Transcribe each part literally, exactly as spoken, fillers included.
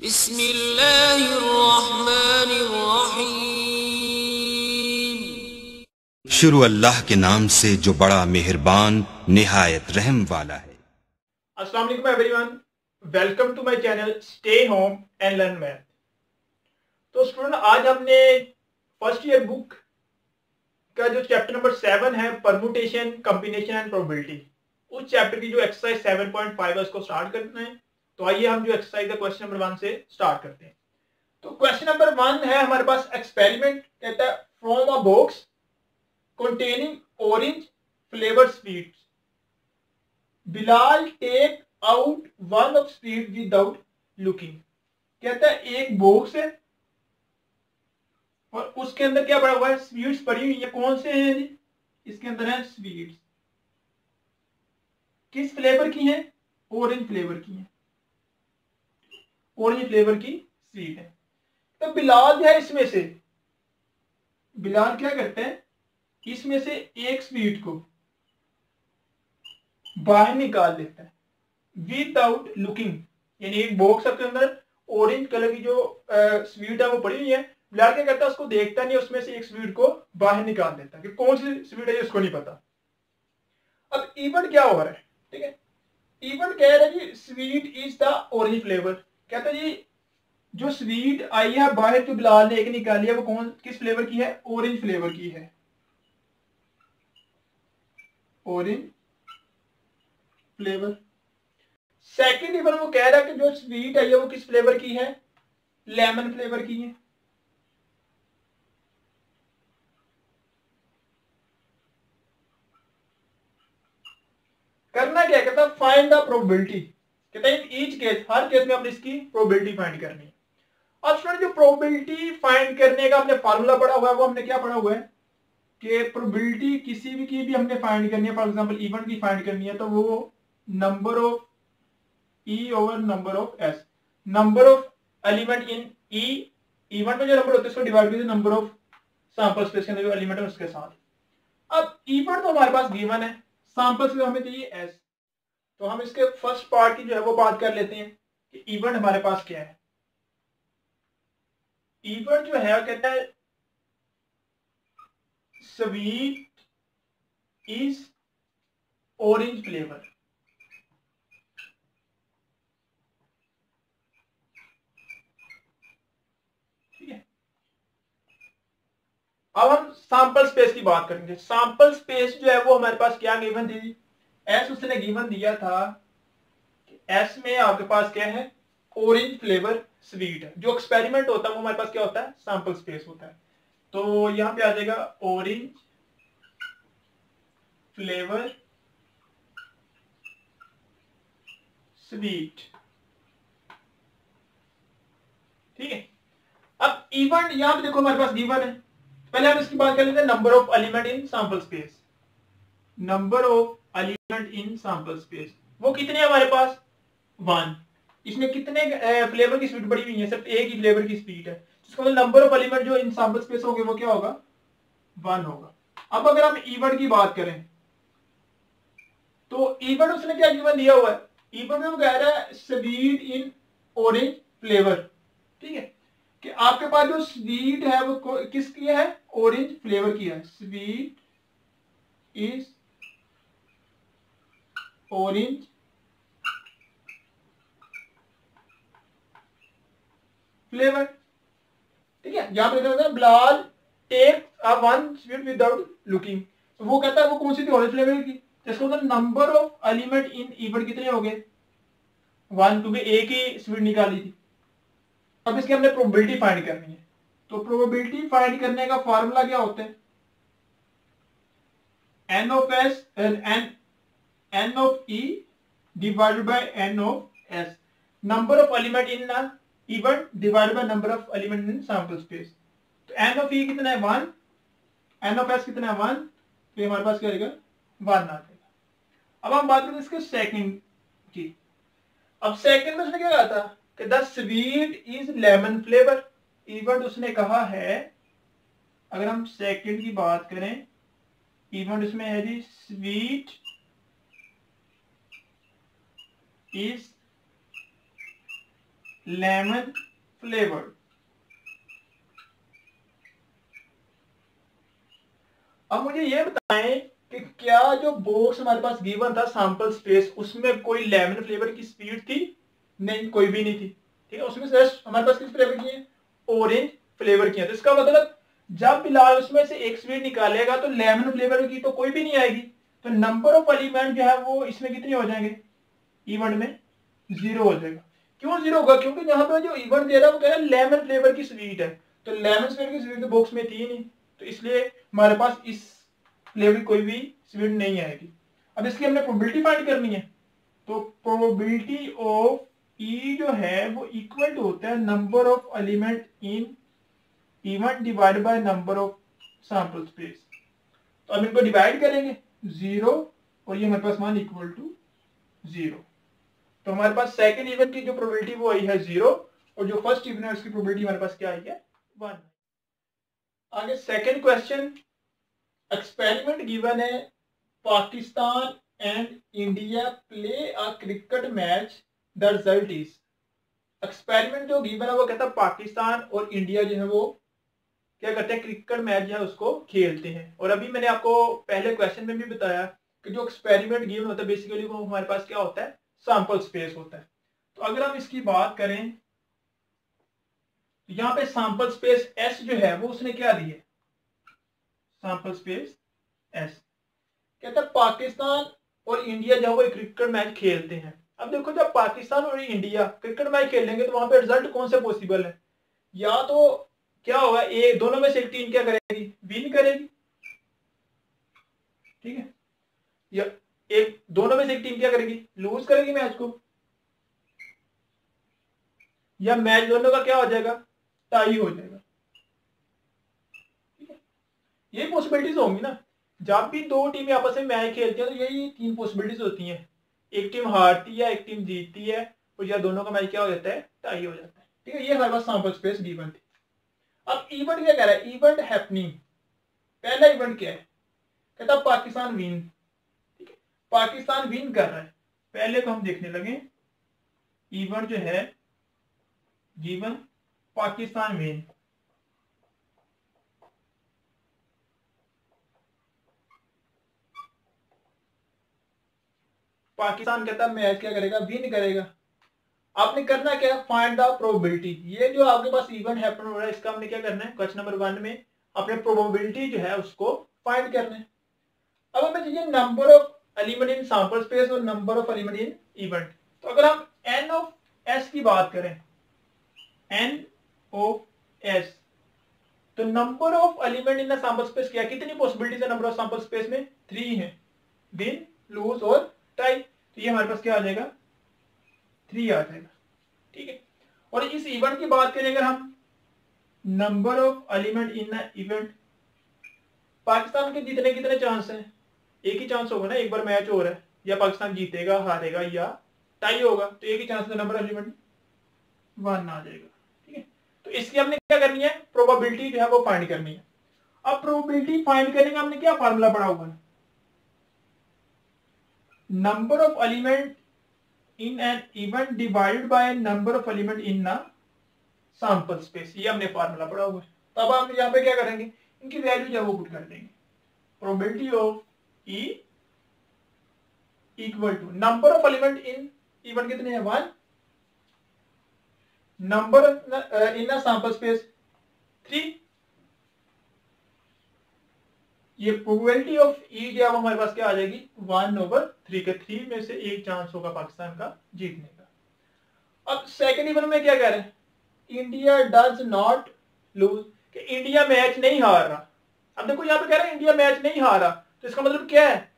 बिस्मिल्लाहिर्रहमानिर्रहीम। शुरू अल्लाह के नाम से जो बड़ा मेहरबान निहायत रहम वाला है। अस्सलाम वालेकुम everyone, welcome to my channel stay home and learn math. तो स्टूडेंट, आज हमने फर्स्ट ईयर बुक का जो चैप्टर नंबर सेवन है परम्यूटेशन, कॉम्बिनेशन एंड प्रोबेबिलिटी, उस चैप्टर की जो एक्सरसाइज सेवन पॉइंट फाइव है उसको स्टार्ट करना है। तो आइए हम जो एक्सरसाइज है क्वेश्चन नंबर वन से स्टार्ट करते हैं। तो क्वेश्चन नंबर वन है हमारे पास, एक्सपेरिमेंट कहता है from a box containing orange flavour sweets, Bilal take out one of sweet without looking. कहता है एक बॉक्स है और उसके अंदर क्या पड़ा हुआ है, स्वीट्स पड़ी हुई है। कौन से हैं जी इसके अंदर है स्वीट्स, किस फ्लेवर की है, ऑरेंज फ्लेवर की है, ऑरेंज फ्लेवर की स्वीट है। तो बिलाल जो है इसमें से, बिलाल क्या करता है इसमें से एक स्वीट को बाहर निकाल देता है विदाउट लुकिंग, यानी एक बॉक्स के अंदर ऑरेंज कलर की जो आ, स्वीट है वो पड़ी हुई है। बिलाल क्या करता है उसको देखता नहीं, उसमें से एक स्वीट को बाहर निकाल देता है कि कौन सी स्वीट है उसको नहीं पता। अब इवेंट क्या हो रहा है, ठीक है, इवेंट कह रहा है कि sweet is the orange flavour. कहता है जी जो स्वीट आई है बाहर जो बिलाल ने एक निकाली है वो कौन, किस फ्लेवर की है, ऑरेंज फ्लेवर की है, ऑरेंज फ्लेवर। सेकंड इवन वो कह रहा है कि जो स्वीट आई है वो किस फ्लेवर की है, लेमन फ्लेवर की है। करना क्या कहता, फाइंड द प्रोबेबिलिटी। कहता है इन ईच केस, हर केस में आपने इसकी प्रोबेबिलिटी फाइंड करनी है। अब स्टूडेंट जो प्रोबेबिलिटी फाइंड करने का हमने फार्मूला पढ़ा हुआ है वो हमने क्या पढ़ा हुआ है कि प्रोबेबिलिटी किसी भी की भी हमने फाइंड करनी है, फॉर एग्जांपल इवेंट की फाइंड करनी है तो वो number of E over number of S, number of element in E, event में जो नंबर होते हैं उसको डिवाइड कीजिए नंबर ऑफ सैंपल्स के अंदर जो एलिमेंट है उसके साथ। अब इवेंट तो हमारे पास गिवन है, सैंपल्स में हमें चाहिए एस। तो हम इसके फर्स्ट पार्ट की जो है वो बात कर लेते हैं कि इवेंट हमारे पास क्या है। इवेंट जो है कहता है स्वीट इज ऑरेंज फ्लेवर, ठीक है। अब हम सैंपल स्पेस की बात करेंगे। सैंपल स्पेस जो है वो हमारे पास क्या गिवन थी, एस उसने गिवन दिया था कि एस में आपके पास क्या है, ऑरेंज फ्लेवर स्वीट है। जो एक्सपेरिमेंट होता है वो हमारे पास क्या होता है, सैंपल स्पेस होता है। तो यहां पे आ जाएगा ऑरेंज फ्लेवर स्वीट, ठीक है। अब इवेंट यहां पे देखो हमारे पास गिवन है, पहले हम इसकी बात कर लेते हैं number of element in sample space, number of element in sample space वो कितने हमारे पास वन। इसमें कितने फ्लेवर की स्पीड पड़ी हुई है, सिर्फ एक ही फ्लेवर की स्पीड है, जिसका मतलब नंबर ऑफ एलिमेंट जो इन सैंपल स्पेस होंगे वो क्या होगा, वन होगा। अब अगर हम इवेंट की बात करें तो इवेंट उसने क्या गिवन दिया हुआ है, इवेंट में वो कह रहा है स्वीट इन ऑरेंज फ्लेवर, ठीक है, कि आपके पास जो स्वीट है वो किसकी है, ऑरेंज फ्लेवर की है। स्वीट इज ऑरेंज फ्लेवर, ठीक है। यहां पर कहता है Bilal take a one sweet without looking, वो कहता है वो कौन सी थी, ऑरेंज फ्लेवर की। इसका मतलब number of element in event कितने हो गए, वन, टू में एक ही स्वीट निकाली थी। अब इसकी हमने प्रोबेबिलिटी फाइंड करनी है, तो प्रोबेबिलिटी फाइंड करने का फार्मूला क्या होता है, N of S N n of e divided by n of s, number of element in a event divided by number of element in sample space। तो n of e कितना है one, n of s कितना है one, तो हमारे पास क्या आएगा वन आ जाएगा। अब हम बात करें इसके सेकंड की। अब सेकंड में उसने क्या कहा था कि the sweet is lemon flavour, event उसने कहा है, अगर हम सेकंड की बात करें इवेंट इसमें है जी स्वीट इज लेमन फ्लेवर्ड। अब मुझे ये बताएं कि क्या जो बॉक्स हमारे पास गिवन था सैंपल स्पेस, उसमें कोई लेमन फ्लेवर की स्वीट थी? नहीं, कोई भी नहीं थी। ठीक है, उसमें से हमारे पास किस फ्लेवर की है? ऑरेंज फ्लेवर की है। तो इसका मतलब जब बिलाल उसमें से एक स्वीट निकालेगा तो लेमन फ्लेवर की तो कोई भी नहीं आएगी। तो नंबर ऑफ एलिमेंट जो है वो इसमें कितने हो जाएंगे? इवेंट में जीरो हो जाएगा। क्यों जीरो होगा? क्योंकि यहाँ पे जो इवेंट दे रहा है वो कह रहा है लेमन फ्लेवर की स्वीट है, तो लेमन फ्लेवर की स्वीट तो बॉक्स में थी नहीं, तो इसलिए हमारे पास इस फ्लेवर की कोई भी स्वीट नहीं आएगी। अब इसकी हमने प्रोबेबिलिटी फाइंड करनी है, तो प्रोबेबिलिटी ऑफ ई जो है वो इक्वल टू होता है number of element in event divide by number of sample space. तो अब इनको डिवाइड करेंगे जीरो, और ये हमारे पास मान इक्वल टू जीरो। तो हमारे पास सेकंड इवेंट की जो प्रोबेबिलिटी वो आई है जीरो, और जो फर्स्ट इवेंट है उसकी प्रोबेबिलिटी हमारे पास क्या आई है? वन। आगे सेकंड क्वेश्चन, एक्सपेरिमेंट गिवन है Pakistan and India play a cricket match, the result is. Experiment जो गिवन है वो कहता है पाकिस्तान और इंडिया जो है वो क्या करते हैं? क्रिकेट मैच जो है उसको खेलते हैं। और अभी मैंने आपको पहले क्वेश्चन में भी बताया कि जो एक्सपेरिमेंट गिवन होता है बेसिकली वो हमारे पास क्या होता है? सैंपल स्पेस होता है। तो अगर हम इसकी बात करें तो यहाँ पे सैंपल स्पेस एस जो है वो उसने क्या दी है? Sample space S. कहता है पाकिस्तान और इंडिया जो है वो क्रिकेट मैच खेलते हैं। अब देखो, जब पाकिस्तान और इंडिया क्रिकेट मैच खेलेंगे तो वहां पे रिजल्ट कौन से पॉसिबल है? या तो क्या होगा, ये दोनों में से एक टीम क्या करेगी? विन करेगी। ठीक है, या एक दोनों में से एक टीम क्या करेगी? लूज करेगी मैच को, या मैच दोनों का क्या हो जाएगा? टाई हो जाएगा। ठीक है, ये पॉसिबिलिटीज होंगी ना। जब भी दो टीमें आपस में मैच खेलती हैं तो यही तीन पॉसिबिलिटीज होती हैं, एक टीम हारती है, एक टीम जीतती है, और या दोनों का मैच क्या हो जाता है? टाई हो जाता है। ठीक है, ये हमारे पास सैंपल स्पेस गिवन थी। अब इवेंट क्या कह रहा है? Event happening. पहला इवेंट क्या है? कहता है पाकिस्तान विन। ठीक है, पाकिस्तान विन कर रहा है। पहले तो हम देखने लगे इवेंट जो है गिवन पाकिस्तान विन। पाकिस्तान कहता है मैच क्या करेगा? विन करेगा। आपने करना क्या है? Find the probability. ये जो आपके पास इवेंट हैपन हो रहा है इसका हमने क्या करना है? क्वेश्चन नंबर वन में आपने प्रोबेबिलिटी जो है उसको फाइंड करना है। अब हमें चाहिए number of element in sample space और number of element in event. तो अगर हम एन ऑफ एस की बात करें, एन ऑफ एस, तो number of element in the sample space क्या? कितनी पॉसिबिलिटीज है नंबर ऑफ सैंपल स्पेस में? थ्री है, विन, लूज और टाई। तो ये हमारे पास क्या आ जाएगा? थ्री आ जाएगा। ठीक है, और इस इवेंट की बात करें अगर हम, number of element in the event, Pakistan के जीतने कितने चांस हैं? एक ही चांस होगा ना, एक बार मैच हो रहा है, या पाकिस्तान जीतेगा, हारेगा, या टाई होगा, तो एक ही चांस है। नंबर एलिमेंट वन आ जाएगा। ठीक है, तो इसकी हमने क्या करनी है? प्रोबेबिलिटी जो है वो फाइंड करनी है। अब प्रोबेबिलिटी फाइंड करने का हमने क्या फार्मूला पढ़ा होगा? Number of element in an event divided by number of element in ना सैंपल स्पेस, ये हमने फार्मूला पढ़ा हुआ है। तब हम यहाँ पे क्या करेंगे? इनकी वैल्यू जो है वो पुट कर देंगे। Probability of E equal to number of element in event कितने हैं? वन, नंबर इन ना सैंपल स्पेस थ्री। ये प्रोबेबिलिटी ऑफ ई जो है हमारे पास क्या आ जाएगी? वन ओवर थ्री के, थ्री में से एक चांस होगा पाकिस्तान का जीतने का। अब सेकंड इवेंट में क्या कह रहे हैं? इंडिया डज नॉट लूज, कि इंडिया मैच नहीं हार रहा। अब देखो यहाँ पे कह रहे हैं इंडिया मैच नहीं हार रहा, तो इसका मतलब क्या है?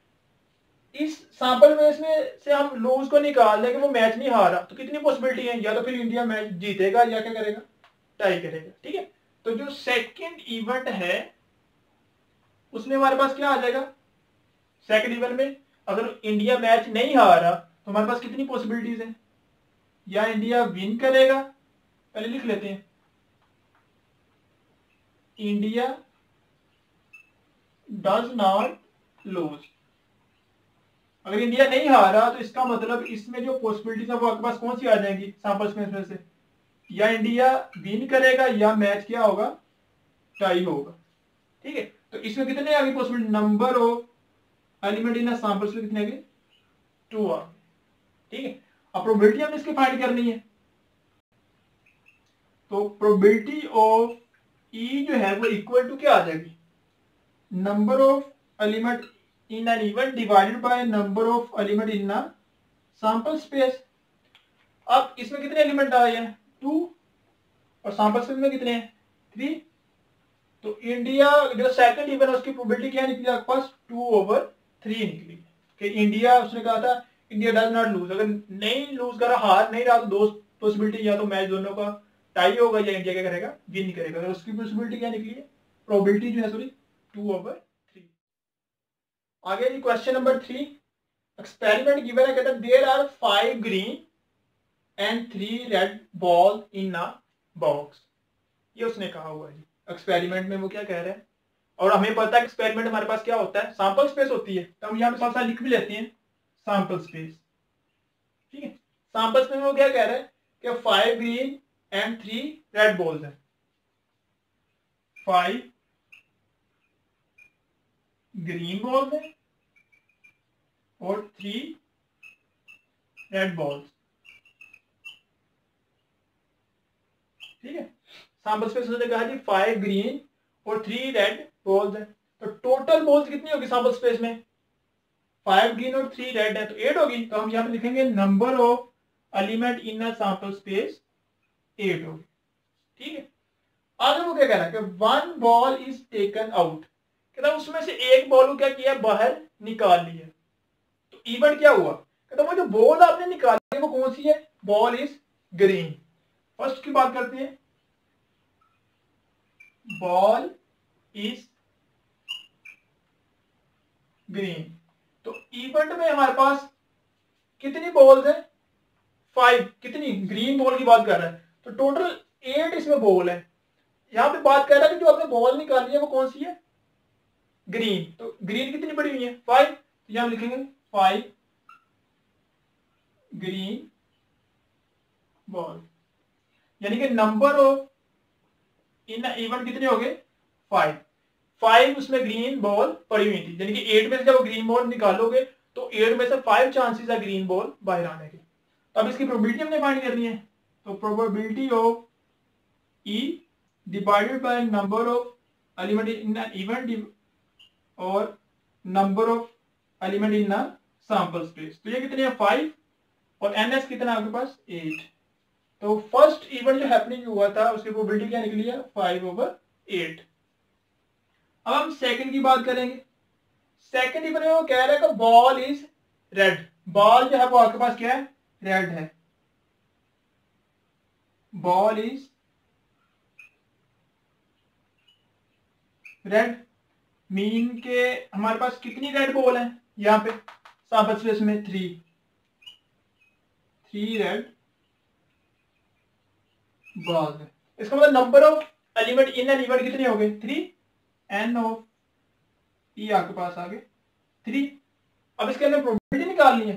इस सैंपल बेस में से हम लूज को निकाल लेंगे, वो मैच नहीं हार रहा, तो कितनी पॉसिबिलिटी है? या तो फिर इंडिया मैच जीतेगा, या क्या करेगा? टाई करेगा। ठीक है, तो जो सेकेंड इवेंट है उसमें हमारे पास क्या आ जाएगा? सेकंड इवेंट में अगर इंडिया मैच नहीं हारा तो हमारे पास कितनी पॉसिबिलिटीज हैं? या इंडिया विन करेगा, पहले लिख लेते हैं, इंडिया डज नॉट लूज। अगर इंडिया नहीं हारा तो इसका मतलब इसमें जो पॉसिबिलिटीज है वो आपके पास कौन सी आ जाएंगी सैंपल स्पेस में से? या इंडिया विन करेगा या मैच क्या होगा, टाई होगा। ठीक है, तो इसमें कितने आगे पॉसिबिलिटी, नंबर हो एलिमेंट इन सैंपल्स में कितने आगे, टू आ। ठीक है, अब प्रोबेबिलिटी हमें इसकी फाइंड करनी है, तो प्रोबेबिलिटी ऑफ ई जो है वो इक्वल टू क्या आ जाएगी, number of element in an event divided by number of element in a sample space. अब इसमें कितने एलिमेंट आए हैं, टू, और सैंपल स्पेस में कितने हैं, थ्री। तो इंडिया जो सेकंड इवन है उसकी प्रोबेबिलिटी क्या निकली आपके पास, टू ओवर थ्री निकली कि इंडिया, उसने कहा था इंडिया डज नॉट लूज, अगर नहीं लूज करा, हार नहीं रहा तो दो पॉसिबिलिटी, या तो मैच दोनों का टाई होगा या इंडिया क्या करेगा, विन करेगा। तो उसकी पॉसिबिलिटी क्या निकली है, प्रोबेबिलिटी जो है सॉरी टू ओवर थ्री। आगे जी question number three, experiment given है, कहता है there are five green and three red ball in a box. ये उसने कहा हुआ है एक्सपेरिमेंट में, वो क्या कह रहे हैं, और हमें पता है एक्सपेरिमेंट हमारे पास क्या होता है, सैंपल स्पेस होती है, तो हम यहाँ पे साथ साथ लिख भी लेते हैं सैंपल स्पेस। ठीक है, सैंपल स्पेस में वो क्या कह रहा है कि five green and three red balls है, फाइव ग्रीन बॉल्स है और थ्री रेड बॉल्स। ठीक है, सैंपल स्पेस ने कहा जी फाइव ग्रीन और थ्री रेड बॉल्स है, तो टोटल बॉल्स कितनी होगी सैंपल स्पेस में, फाइव ग्रीन और थ्री रेड है तो एट होगी, तो हम यहाँ पे लिखेंगे number of element in a sample space eight होगी। ठीक है, आगे वो क्या कह रहा है कि one ball is taken out, कहता उसमें से एक बॉल को क्या किया, बाहर निकाल लिया। तो इवेंट क्या हुआ, कहता वो जो बॉल आपने निकाली है वो कौन सी है, बॉल इज ग्रीन। फर्स्ट की बात करते हैं, बॉल इज ग्रीन, तो इवेंट में हमारे पास कितनी बॉल्स है, फाइव, कितनी ग्रीन बॉल की बात कर रहा है, तो टोटल एट इसमें बॉल है। यहाँ पे बात कर रहा है कि जो आपने बॉल निकाली है वो कौन सी है, ग्रीन, तो ग्रीन कितनी बड़ी हुई है, फाइव, तो यहाँ लिखेंगे फाइव ग्रीन बॉल, यानी कि नंबर ऑफ इन इवेंट कितने हो गए, फाइव, फाइव उसमें ग्रीन बॉल पड़ी हुई थी, यानी कि एट में से जब ग्रीन बॉल निकालोगे तो एट में से फाइव चांसेस है ग्रीन बॉल बाहर आने के। तो अब इसकी प्रोबेबिलिटी हमने फाइंड करनी है, तो probability of E divided by number of element in an event और number of element in a sample space, तो ये कितने हैं, फाइव, और एन एस कितना आपके पास, एट। तो फर्स्ट इवेंट जो हैपनिंग हुआ था उसकी प्रोबेबिलिटी क्या निकली है, फाइव ओवर एट। अब हम सेकंड की बात करेंगे, सेकंड इवेंट में वो कह रहा है कि बॉल इज रेड, बॉल जो है वो आपके पास क्या है, रेड है, बॉल इज रेड, मीन के हमारे पास कितनी रेड बॉल है यहाँ पे सैंपल स्पेस में, थ्री, थ्री रेड बॉल। इसका मतलब number of element in an event कितने हो गए, थ्री, एन ऑफ ई आपके पास आ गए थ्री। अब इसके अंदर प्रोबेबिलिटी निकालनी है,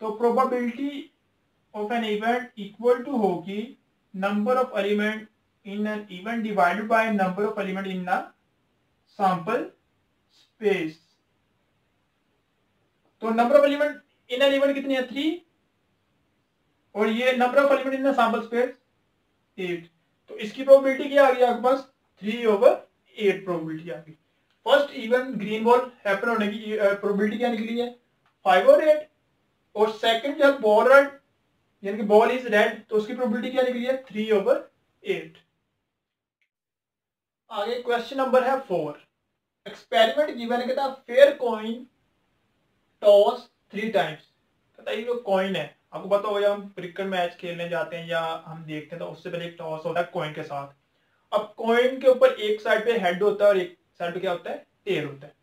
तो probability of an event equal to होगी number of element in an event divided by number of element in a sample space. तो number of element in an event कितने हैं, थ्री, और ये number of element in a sample space eight, तो इसकी probability क्या आ गई आपके पास, थ्री ओवर एट प्रोबेबिलिटी आ गई। First event green ball happen होने की प्रोबेबिलिटी क्या निकली है, फाइव ओवर एट, और सेकंड जब बॉल रेड यानी कि बॉल इज रेड तो उसकी प्रोबेबिलिटी क्या निकली है, थ्री ओवर एट। आगे क्वेश्चन नंबर है फोर, एक्सपेरिमेंट गिवन है, कहता fair coin toss three times, कहता ये जो कॉइन है आपको पता होगा हम क्रिकेट मैच खेलने जाते हैं या हम देखते हैं तो उससे पहले एक टॉस होता है कॉइन के साथ। अब कॉइन के ऊपर एक साइड पे हेड होता है और एक साइड पे क्या होता है, टेल होता है।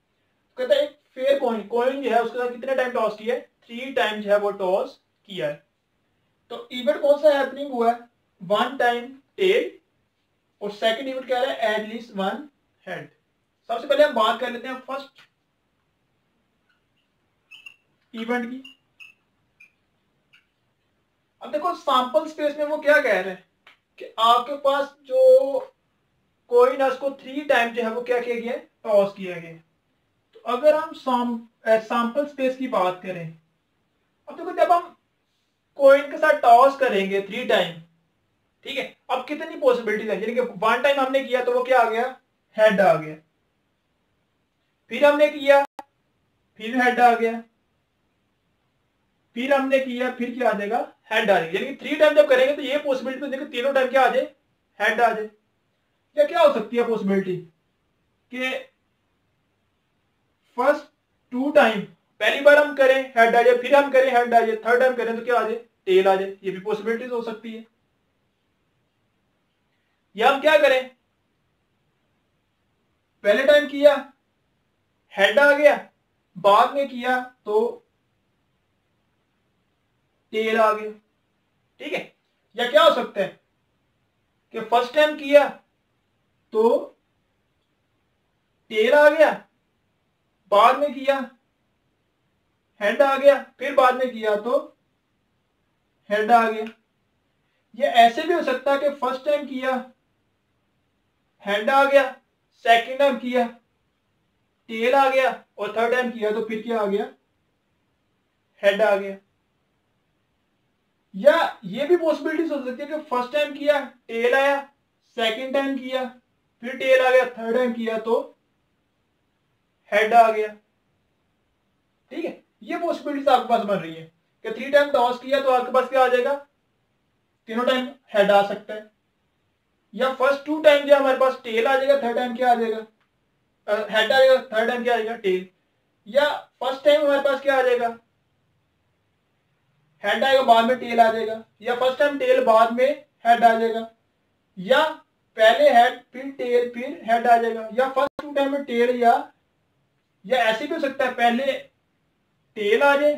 कहता है एक फेयर कॉइन, कॉइन जो है उसके साथ कितने टाइम टॉस किया है, थ्री टाइम जो है वो टॉस किया है। तो इवेंट कौन सा हैपनिंग हुआ है, वन टाइम टेल, और सेकेंड इवेंट क्या है, एटलीस्ट वन हेड। सबसे पहले हम बात कर लेते हैं फर्स्ट इवेंट की। अब देखो सैंपल स्पेस में वो क्या कह रहे हैं कि आपके पास जो कोई ना उसको थ्री टाइम जो है वो क्या किया गया है, टॉस किया गया। तो अगर हम सैंपल स्पेस की बात करें, अब देखो जब हम कॉइन के साथ टॉस करेंगे थ्री टाइम, ठीक है, अब कितनी पॉसिबिलिटीज है, यानी कि वन टाइम हमने किया तो वो क्या आ गया, हेड आ गया, फिर हमने किया फिर हेड आ गया, फिर हमने किया फिर क्या आ जाएगा, हेड आ जाएगा। यानी कि थ्री टाइम जब करेंगे तो ये पॉसिबिलिटी देखो तीनों टाइम क्या आ जाए, हेड आ जाए। या क्या हो सकती है पॉसिबिलिटी कि फर्स्ट टू टाइम पहली बार हम करें हेड आ जाए, फिर हम करें हेड आ जाए, थर्ड टाइम करें तो क्या आ जाए, टेल आ जाए, ये भी पॉसिबिलिटीज हो सकती है। या हम क्या करें, पहले टाइम किया हेड आ गया, बाद में किया तो टेल आ गया, ठीक है। या क्या हो सकता है कि फर्स्ट टाइम किया तो टेल आ गया, बाद में किया हेड आ गया, फिर बाद में किया तो हेड आ गया। या ऐसे भी हो सकता है कि फर्स्ट टाइम किया हेड आ गया, सेकंड टाइम किया टेल आ गया, और थर्ड टाइम किया तो फिर क्या आ गया, हेड आ गया। या ये भी पॉसिबिलिटीज हो सकती है कि फर्स्ट टाइम किया टेल आया, सेकंड टाइम किया फिर टेल आ गया, थर्ड टाइम किया तो हेड आ गया, ठीक है। ये पॉसिबिलिटीज आपके पास बन रही है कि थ्री टाइम टॉस किया तो आपके पास क्या आ जाएगा, तीनों टाइम हेड आ सकता है। या फर्स्ट टू टाइम जो हमारे पास टेल आ जाएगा, थर्ड टाइम क्या आ जाएगा, हेड आ जाएगा, थर्ड टाइम क्या आ जाएगा, टेल। या फर्स्ट टाइम हमारे पास क्या आ जाएगा, हेड आएगा बाद में टेल आ जाएगा, या फर्स्ट टाइम टेल बाद में हेड आ जाएगा, या पहले हेड फिर टेल फिर हेड आ जाएगा। या फर्स्ट टू टाइम में टेल या या ऐसे भी हो सकता है पहले टेल आ जाए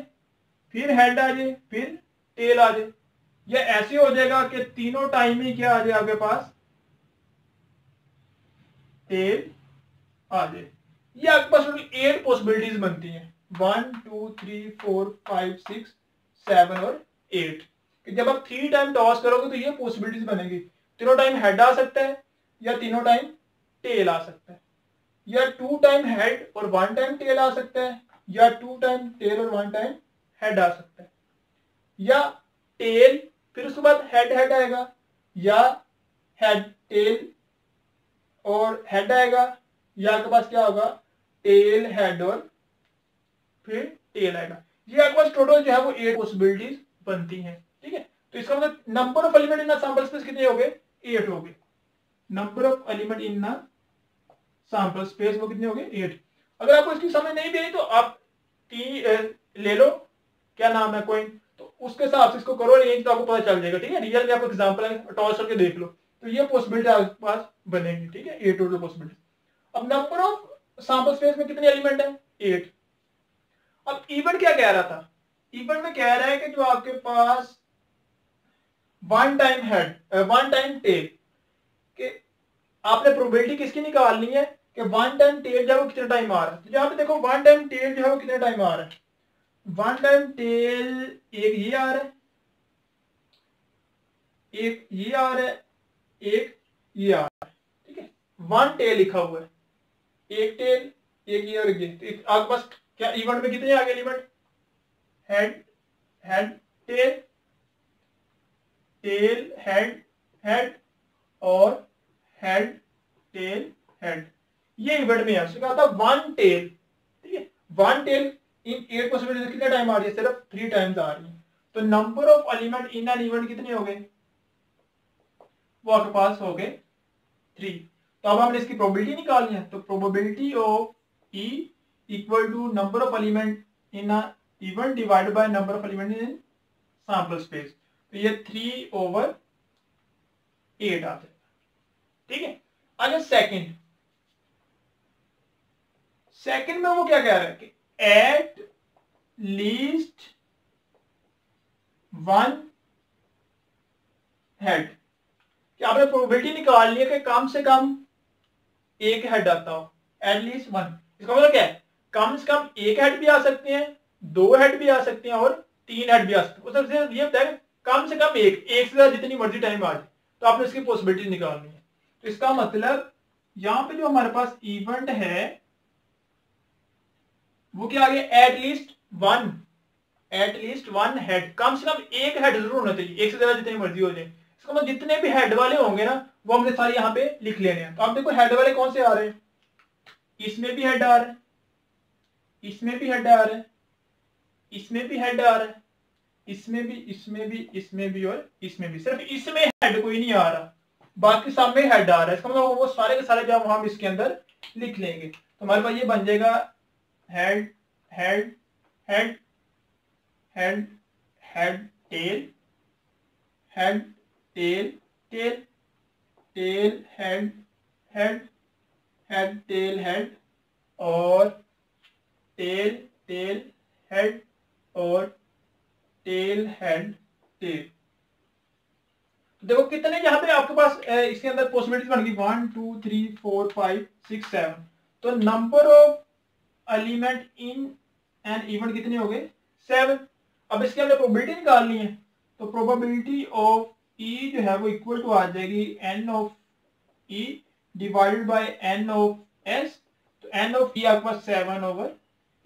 फिर हेड आ जाए फिर टेल आ जाए। या ऐसे हो जाएगा कि तीनों टाइम ही क्या आ जाए आपके पास, टेल आ जाए। ये आपके पास टोटल एट पॉसिबिलिटीज बनती हैं, one two three four five six seven और एट। कि जब आप थ्री टाइम टॉस करोगे तो ये पॉसिबिलिटीज बनेगी, तीनों टाइम हेड आ सकता है, या तीनों टाइम टेल आ सकता है, या टू टाइम हेड और वन टाइम टेल आ सकता है, या टू टाइम टेल और वन टाइम हेड आ सकता है, या टेल फिर उसके बाद हेड हेड आएगा, या हेड टेल और हेड आएगा, या आपके पास क्या होगा, टेल हेड और फिर टेल आएगा। ये आपके पास टोटल जो है वो एट पॉसिबिलिटीज बनती हैं, ठीक है। तो इसका मतलब number of element in sample space कितने हो गए, एट हो गए। Number of element in sample space वो कितने हो गए, एट। अगर आपको इसकी समझ नहीं भी आई तो आप टी ले लो, क्या नाम है कोई, तो उसके हिसाब से इसको करो, नहीं तो आपको पता चल जाएगा, ठीक है। रियल में आपको एग्जांपल है, टॉस करके देख लो, तो ये पॉसिबिलिटी आपके पास बनेगी, ठीक है, एट टोटल पॉसिबिलिटी। अब नंबर ऑफ सैंपल स्पेस में कितने एलिमेंट है, एट। अब इवन क्या कह रहा था, इवन में कह रहा है कि जो आपके पास one time head one time tail के आपने प्रोबेबिलिटी किसकी निकालनी है कि वन टाइम टेल जो है वो कितना टाइम आ रहा है। तो यहाँ पे देखो वन टाइम टेल जो है वो कितना टाइम आ रहा है, वन टाइम टेल एक ये आ रहा है, एक ये आ रहा है, एक ये आ रहा है, ठीक है, वन टेल लिखा हुआ है, एक टेल एक ये और ये। तो एक आपके पास क्या इवेंट में कितने आ गए element, head head tail tail head head और हेड टेल हेड, ये इवेंट में आपसे कहा था वन टेल, ठीक है। One tail in eight possibilities कितने टाइम आ रही है, सिर्फ थ्री टाइम्स आ रही है। तो number of element in an event कितने हो गए, वो आपके पास हो गए थ्री। तो अब हमने इसकी प्रोबेबिलिटी निकालनी है, तो probability of E equal to number of element in an event divide by number of element in sample space. तो ये थ्री ओवर एट आ जाएगा, ठीक है। आगे सेकेंड सेकंड में वो क्या कह रहा है कि एट लीस्ट वन हेड, कि आपने प्रोबेबिलिटी निकाल ली है कि कम से कम एक हेड आता हो, एट लीस्ट वन। इसका मतलब क्या है, कम से कम एक हेड भी आ सकते हैं, दो हेड भी आ सकते हैं, और तीन हेड भी आ सकते हैं। सबसे ये बताया कम से कम एक, एक से ज्यादा जितनी मर्जी टाइम आ जाए। तो आपने इसकी पॉसिबिलिटी निकालनी है। तो इसका मतलब यहाँ पे जो हमारे पास इवेंट है वो क्या आ गया, at least one at least one head, कम से कम एक हेड जरूर होना चाहिए, एक से ज्यादा जितनी मर्जी हो जाए। इसका मतलब जितने भी हेड वाले होंगे ना वो हमने सारे यहाँ पे लिख लेने हैं। तो आप देखो हेड वाले कौन से आ रहे हैं, इसमें भी हेड आ रहे हैं, इसमें भी हेड आ रहा है, इसमें भी हेड आ रहा है, इसमें भी, इसमें भी, इसमें भी और इसमें भी। सिर्फ इसमें हेड कोई नहीं आ रहा, बाकी सब में हेड आ रहा है। इसका मतलब वो सारे के सारे जो हम इसके अंदर लिख लेंगे तो हमारे पास ये बन जाएगा head head head head head tail head tail tail tail head head head tail head और टेल टेल हेड और टेल हेड टेल। देखो कितने यहाँ पे आपके पास इसके अंदर पॉसिबिलिटीज बन गई, one two three four five six seven. तो number of element in an event कितने हो गए, सेवन। अब इसके हमने प्रोबेबिलिटी निकालनी है तो प्रोबेबिलिटी ऑफ ई जो है वो इक्वल टू आ जाएगी N of E divided by N of S. तो एन ऑफ ई आपके पास सेवन ओवर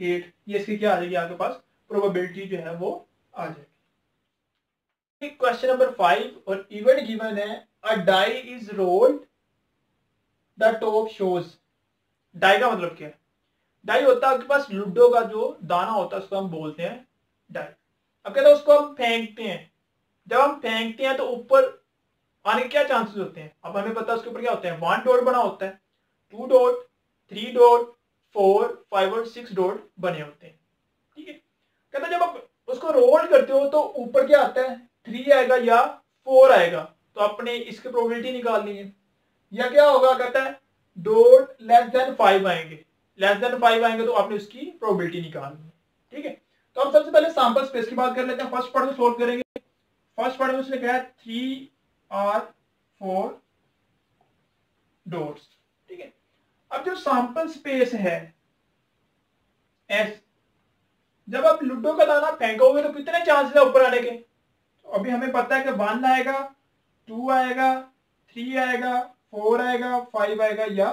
एट, ये इसकी क्या आ जाएगी आपके पास प्रोबेबिलिटी जो है वो आ जाएगी। क्वेश्चन नंबर फाइव और इवेंट गिवन है, a die is rolled the top shows. Die का मतलब क्या है, डाई होता है आपके पास लूडो का जो दाना होता है उसको हम बोलते हैं डाई। अब कहते हैं उसको हम फेंकते हैं, जब हम फेंकते हैं तो ऊपर आने के क्या चांसेस होते हैं, अब हमें पता है उसके ऊपर क्या होता है, वन डॉट बना होता है, two dot three dot four five और सिक्स डॉट बने होते हैं। ठीक है, कहते हैं जब आप उसको रोल करते हो तो ऊपर क्या आता है, थ्री आएगा या फोर आएगा। तो आपने इसकी प्रोबेबिलिटी निकालनी है या क्या होगा, कहता है डॉट लेस देन फाइव आएंगे, लेस देन फाइव आएंगे तो आपने उसकी प्रोबेबिलिटी निकालनी है। ठीक है, तो हम सबसे पहले सैंपल स्पेस की बात कर लेते हैं। फर्स्ट पार्ट में सोल्व करेंगे, फर्स्ट पार्ट में उसने कहा है थ्री आर फोर डॉट्स। ठीक है, अब जो सैंपल स्पेस है एस, जब आप लूडो का दाना फेंकोगे तो कितने चांसेस है ऊपर आने के, अभी हमें पता है कि वन आएगा, टू आएगा, थ्री आएगा, फोर आएगा, फाइव आएगा या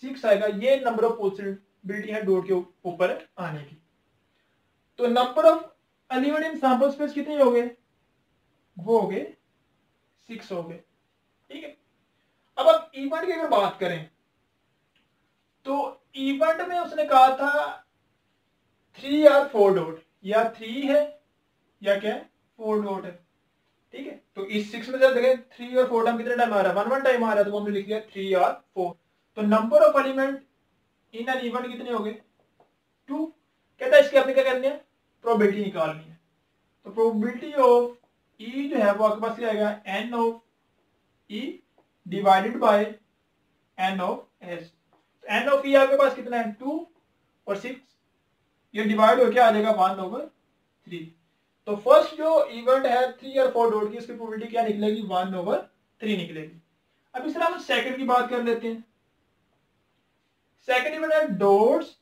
सिक्स आएगा। ये नंबर ऑफ पॉसिबिलिटी है डॉट के ऊपर आने की। तो number of element in sample space कितने हो गए, वो हो गए सिक्स हो गए। ठीक है, अब अब इवेंट की अगर बात करें तो इवेंट में उसने कहा था थ्री आर फोर डॉट, या थ्री है या क्या है, फोर डॉट है। ठीक है, तो इस सिक्स में जब देखें थ्री और फोर टाइम कितने टाइम आ रहा है, वन वन टाइम आ रहा है, तो हमने लिख दिया थ्री आर फोर। तो number of element in an event कितने हो गए, टू। कहता है इसकी आपने क्या करनी है, प्रोबेबिलिटी निकालनी है। तो प्रोबेबिलिटी ऑफ ई जो है वो आपके पास क्या आएगा, N of E divided by N of S. तो एन ऑफ ई आपके पास कितना है, टू और सिक्स, ये डिवाइड होकर आ जाएगा वन ओवर थ्री। तो फर्स्ट जो इवेंट है थ्री और फोर डॉट की, इसकी प्रोबेबिलिटी क्या निकलेगी, वन ओवर थ्री निकलेगी। अब इस तरह हम सेकंड की बात कर लेते हैं। सेकंड इवेंट है डॉट्स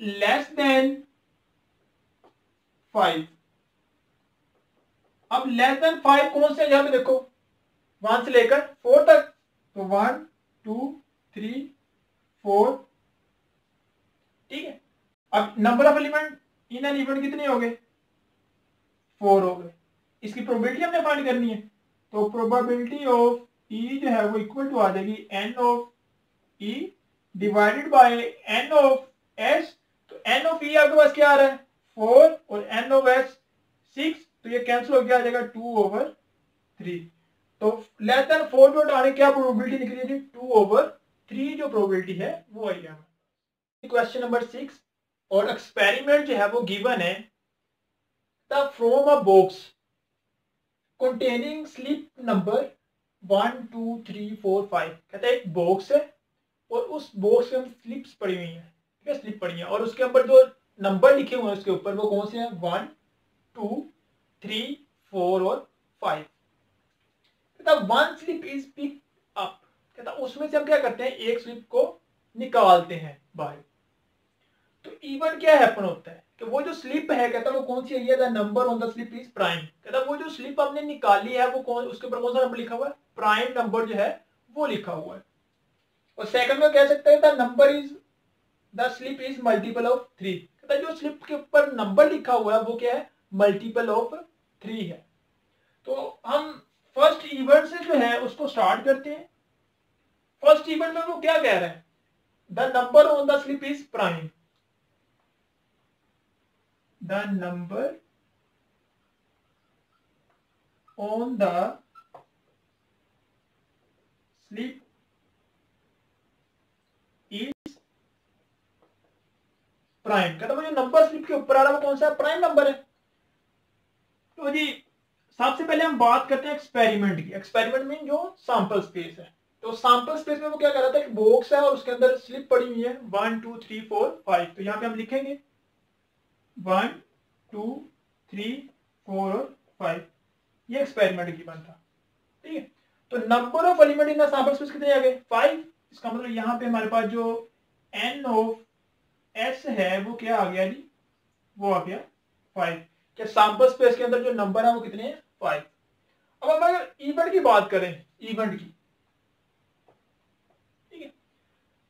लेस देन फाइव। अब लेस देन फाइव कौन से, यहां पे देखो वन से लेकर फोर तक, तो वन टू थ्री फोर। ठीक है, अब number of element in an event कितने हो गए, फोर हो गए। इसकी प्रोबेबिलिटी हमने फाइंड करनी है, तो प्रोबेबिलिटी ऑफ ई जो है वो इक्वल टू आ जाएगी N of E divided by N of S. तो एन ऑफ ई आपके पास क्या आ रहा है, फोर और एन ऑफ एस सिक्स, तो ये कैंसिल हो गया, आ जाएगा टू ओवर थ्री। तो लेस देन फोर डॉट आने क्या प्रोबेबिलिटी निकली थी, टू ओवर थ्री जो प्रोबेबिलिटी है वो आई है। क्वेश्चन नंबर सिक्स और एक्सपेरिमेंट जो है वो गिवन है, the from a box containing slip number one two three four five. कहता है एक बॉक्स है और उस बॉक्स में स्लिप्स पड़ी हुई हैं, ठीक है, स्लिप पड़ी हैं और उसके ऊपर जो नंबर लिखे हुए हैं उसके ऊपर वो कौन से हैं, वन टू थ्री फोर और फाइव। कहता one slip is pick up, कहता उसमें से हम क्या करते हैं, एक स्लिप को निकालते हैं बाहर। तो इवेंट क्या हैपन होता है, तो वो जो स्लिप है कहता है वो कौन सी है, number on the slip is prime. कहता है वो जो स्लिप हमने निकाली है वो कौन, उसके ऊपर कौन सा नंबर लिखा हुआ है, प्राइम नंबर जो है वो लिखा हुआ है। और सेकंड में कह सकते हैं the number is the slip is multiple of three. कहता है जो स्लिप के ऊपर नंबर लिखा हुआ है वो क्या है, मल्टीपल ऑफ थ्री है। तो हम फर्स्ट इवन से जो है उसको स्टार्ट करते हैं। फर्स्ट इवन में वो क्या कह रहा है, the number on the slip is prime, the number on the slip is prime। कहता है जो नंबर स्लिप के ऊपर आ रहा है वो कौन सा है, प्राइम नंबर है। तो जी सबसे पहले हम बात करते हैं एक्सपेरिमेंट की। एक्सपेरिमेंट में जो सैंपल स्पेस है, तो सैंपल स्पेस में वो क्या कर रहा था, एक बॉक्स है और उसके अंदर स्लिप पड़ी हुई है one two three four five. तो यहाँ पे हम लिखेंगे वन टू थ्री फोर और फाइव, ये एक्सपेरिमेंट की बन था, ठीक है। तो number of element in the sample space कितने आ गए, फाइव। इसका मतलब यहाँ पे हमारे पास जो एन ऑफ एस है वो क्या आ गया जी, वो आ गया फाइव। क्या सैंपल स्पेस के अंदर जो नंबर है वो कितने हैं, फाइव। अब हम अगर इवेंट की बात करें, इवेंट की, ठीक है,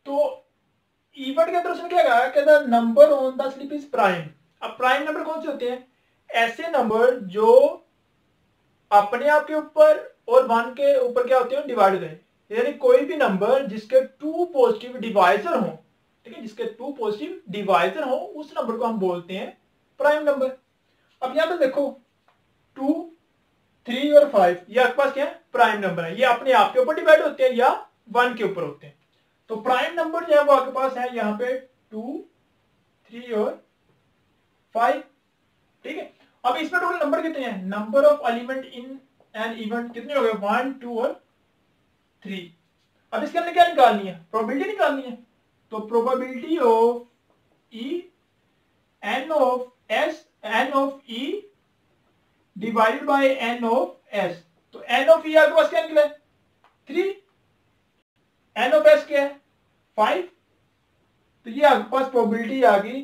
तो इवेंट के अंदर उसने क्या कहा, कहता है number on the slip is prime. अब प्राइम नंबर कौन से होते हैं, ऐसे नंबर जो अपने आप के ऊपर और वन के ऊपर क्या होते हैं, डिवाइडेड है। यानी कोई भी नंबर जिसके टू पॉजिटिव डिवाइजर हो, ठीक है, जिसके टू पॉजिटिव डिवाइजर हो उस नंबर को हम बोलते हैं प्राइम नंबर। अब यहाँ पे देखो टू थ्री और फाइव, ये आपके पास क्या है, प्राइम नंबर है। ये अपने आप के ऊपर डिवाइड होते हैं या वन के ऊपर होते हैं। तो प्राइम नंबर जो है वो आपके पास है यहाँ पे टू थ्री और फाइव, ठीक है। अब इसमें टोटल नंबर कितने हैं, number of element in an event कितने हो गए, वन टू और थ्री। अब इसके हमने क्या निकालनी है, प्रोबेबिलिटी निकालनी है। तो probability of E N of S, N of E divided by N of S. तो एन ऑफ ई आपके पास क्या निकला, थ्री। एन ऑफ एस क्या है, फाइव। तो ये आपके पास प्रोबेबिलिटी आ गई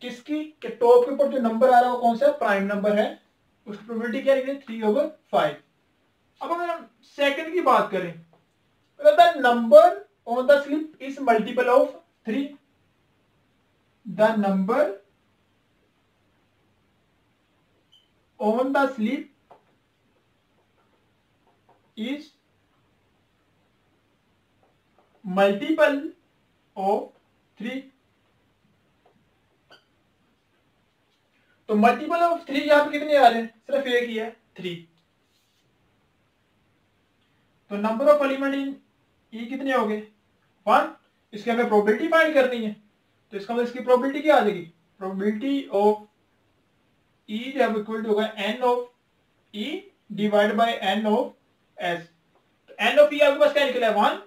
किसकी, के टॉप के ऊपर जो नंबर आ रहा है वो कौन सा प्राइम नंबर है, उसकी प्रोबेबिलिटी क्या निकली, थ्री ओवर फाइव। अब अगर हम सेकंड की बात करें, the number on the slip is multiple of three, the number on the slip is multiple of three. तो मल्टीपल ऑफ थ्री यहाँ पे कितने आ रहे हैं, सिर्फ एक ही है, थ्री। तो number of element in E कितने हो गए, वन। इसकी हमें प्रोबेबिलिटी फाइंड करनी है, तो इसका मतलब इसकी प्रोबेबिलिटी क्या आ जाएगी, प्रोबेबिलिटी ऑफ ई जब इक्वल टू होगा N of E divide by N of S. N of E आपके पास क्या निकला है, वन।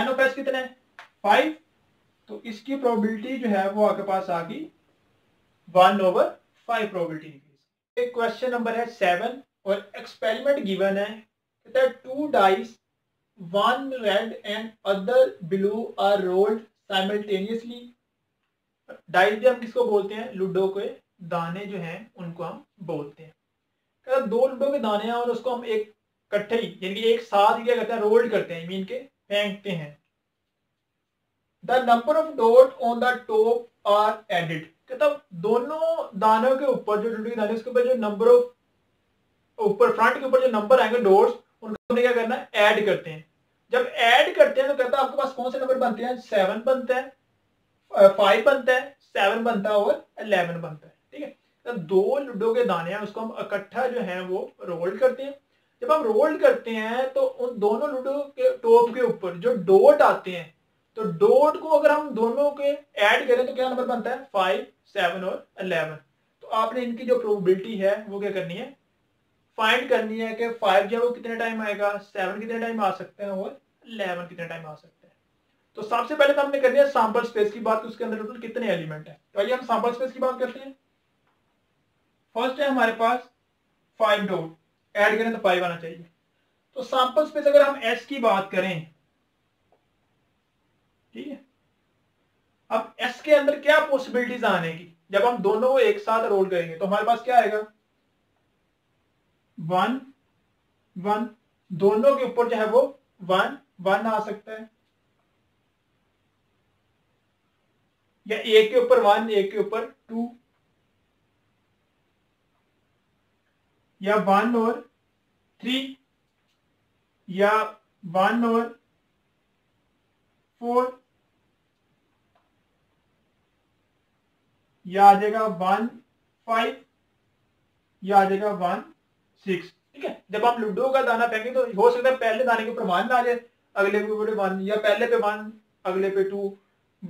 एन ऑफ एस कितना है, फाइव। तो इसकी प्रोबेबिलिटी जो है वो आपके पास आ गई वन ओवर फाइव प्रोबेबिलिटी निकली। एक क्वेश्चन नंबर है सेवन और एक्सपेरिमेंट गिवन है। कहता है two dice, one red and other blue are rolled simultaneously. Dice भी हम किसको बोलते हैं, लूडो के दाने जो हैं उनको हम बोलते हैं। कहता है दो लूडो के दाने हैं और उसको हम एक इकट्ठे ही यानी कि एक साथ क्या करते हैं, रोल्ड करते हैं, मीन के फेंकते हैं। The number of dot on the top are added. कहता दोनों दानों के ऊपर जो लूडो के दाने उसके ऊपर जो नंबर ऑफ ऊपर फ्रंट के ऊपर जो नंबर आएंगे डॉट्स, उनको क्या करना है, ऐड करते हैं। जब ऐड करते हैं तो कहता है आपके पास कौन से नंबर बनते हैं, सेवन बनता है, फाइव बनता है, सेवन बनता है और इलेवन बनता है, ठीक है। तो दो लूडो के दाने हैं उसको हम इकट्ठा जो है वो रोल करते हैं। जब हम रोल करते हैं तो उन दोनों लूडो के टॉप के ऊपर जो डॉट आते हैं, तो डॉट को अगर हम दोनों के ऐड करें तो क्या नंबर बनता है, फाइव, सेवन और इलेवन। तो आपने इनकी जो प्रोबेबिलिटी है वो क्या करनी है, फाइंड करनी है कि फाइव जो है वो कितने टाइम आएगा, सेवन कितने टाइम आ सकते हैं और इलेवन कितने टाइम आ सकते हैं। तो सबसे पहले तो हमने करनी है सैंपल स्पेस की बात, उसके अंदर टोटल कितने एलिमेंट है। तो आइए हम सैंपल स्पेस की बात करते हैं। फर्स्ट है हमारे पास फाइव डॉट, ऐड करें तो फाइव आना चाहिए। तो सैंपल स्पेस अगर हम एस की बात करें, ठीक है, अब एस के अंदर क्या पॉसिबिलिटीज आने की, जब हम दोनों को एक साथ रोल करेंगे तो हमारे पास क्या आएगा, वन वन, दोनों के ऊपर जो है वो वन वन आ सकता है, या एक के ऊपर वन, एक के ऊपर टू, या वन और थ्री, या वन और फोर, या आ जाएगा वन फाइव, या आ जाएगा वन सिक्स। ठीक है, जब आप लूडो का दाना फेंकें तो हो सकता है पहले दाने के ऊपर वन आ जाए, अगले के ऊपर वन, या पहले पे वन, अगले पे two,